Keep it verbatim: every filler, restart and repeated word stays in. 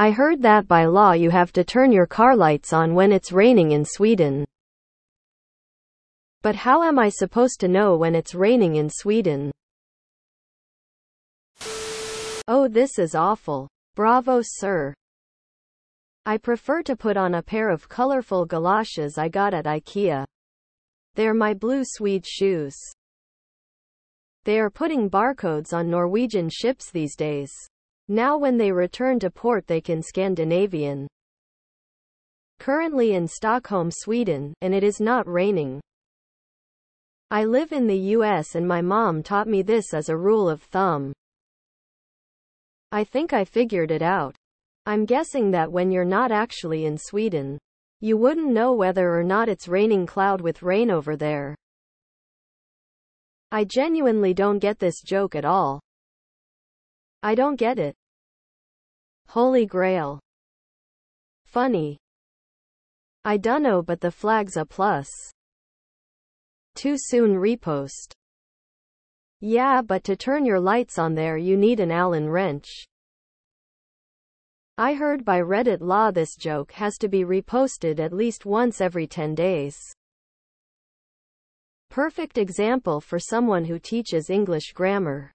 I heard that by law you have to turn your car lights on when it's raining in Sweden. But how am I supposed to know when it's raining in Sweden? Oh, this is awful. Bravo, sir. I prefer to put on a pair of colorful galoshes I got at IKEA. They're my blue suede shoes. They are putting barcodes on Norwegian ships these days. Now when they return to port they can Scandinavian. Currently in Stockholm, Sweden, and it is not raining. I live in the U S and my mom taught me this as a rule of thumb. I think I figured it out. I'm guessing that when you're not actually in Sweden, you wouldn't know whether or not it's raining cloud with rain over there. I genuinely don't get this joke at all. I don't get it. Holy grail. Funny. I dunno, but the flag's a plus. Too soon repost. Yeah, but to turn your lights on there you need an Allen wrench. I heard by Reddit law this joke has to be reposted at least once every ten days. Perfect example for someone who teaches English grammar.